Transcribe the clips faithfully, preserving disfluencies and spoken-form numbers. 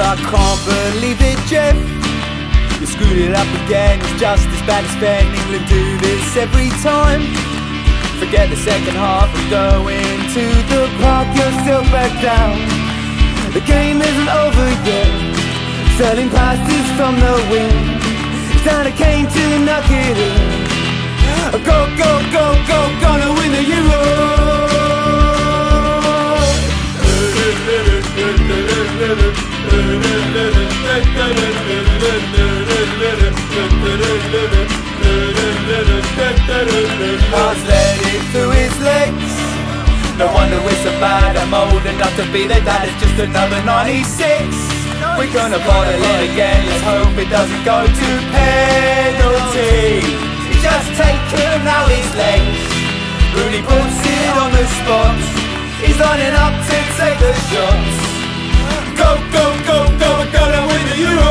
I can't believe it, Jeff. You screwed it up again. It's just as bad as Ben. England do this every time. Forget the second half and go into the park. You're still back down. The game isn't over yet. Selling passes from the wing. It's time I came to knock it in. Go, go, go, go, gonna win the Euro. Heart's let it through his legs. No wonder we're so bad. I'm old enough to be their dad. It's just another ninety-six. We're gonna bottle it again. Let's hope it doesn't go to penalty. Just taken out his legs. Rooney puts it on the spot. He's lining up to take the shots. Go, go, go, go, we're gonna win the Euro.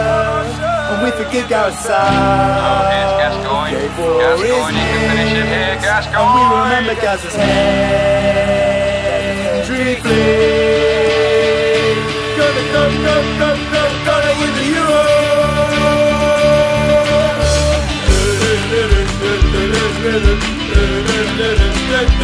and we forgive Gareth. Gascoigne, you can finish it here, Gascoigne. And we remember Gaz's head. Dribbling. Gonna go, go, go, go, gonna win the Euro. Some people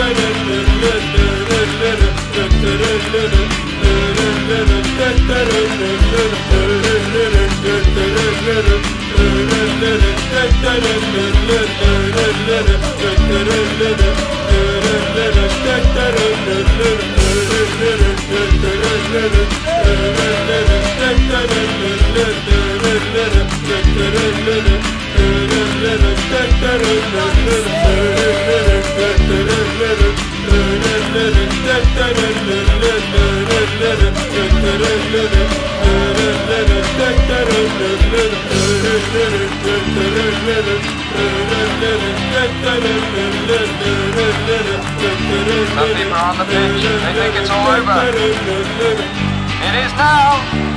are on the bench, they think it's all over. It is now!